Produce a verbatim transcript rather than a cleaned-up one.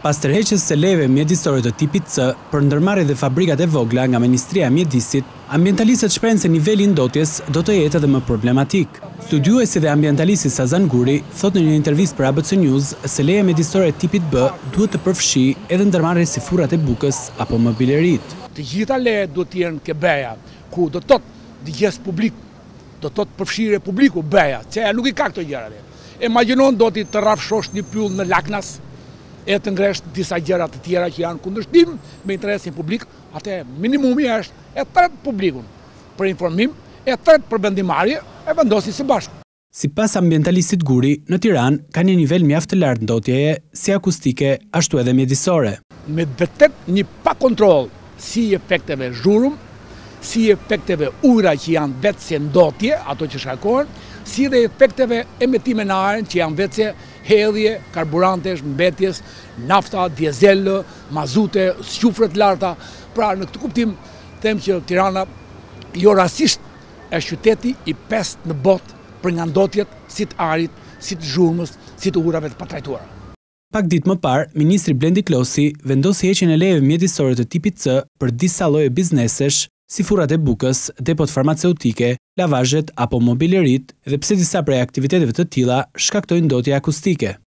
Pas tërheqjes së lejeve mjedisore të tipit C për ndërmarrjet dhe fabrikat e vogla nga Ministria e Mjedisit, ambientalistët shprejnë se niveli ndotjes do të jetë edhe më problematik. Studiuesi dhe ambientalisti Sazan Guri thot në një intervistë për A B C News se leja mjedisore tipit B duhet të përfshi edhe ndërmarrjet si furrat e bukës apo mobilerit. Të gjitha lejet duhet të jenë ke beja, ku do të thotë digjes publik, do të thotë përfshirje publiku beja, që ajo nuk i ka këto gjëra. Imagjinon do të të rrafshosh një pyll në Laknas, e të ngresh disa gjëra të tjera që janë kundërshtim me interesin publik, atë minimumi është e tret publikun për informim, e tret për vendimarrje, e vendosin së bashku. Sipas ambientalistit Guri, në Tiranë ka një nivel mjaft të lartë ndotjeje, si akustike ashtu edhe mjedisore. Me vërtet një pa kontroll si efekteve zhurmë, si efekteve ujëra që janë vetëse ndotje, ato që shakohen, si dhe efekteve emetime në ajër që janë vetëse hedhje, karburantesh, mbetjes, nafta, diesel, mazute, shufret larta. Pra në këtë kuptim, them që Tirana jo rastisht është qyteti i pestë në botë për nga ndotjet si të ajrit, si të zhurmës, si të ujërave të patrajtuara. Pak ditë më parë, ministri Blendi Klosi vendosi heqjen e lejeve mjedisore të tipit C për disa lloje biznesesh, si furrat e bukës, depot farmaceutike, lavazhet apo mobilerit, dhe pse disa prej aktiviteteve të tilla shkaktojnë ndotje akustike.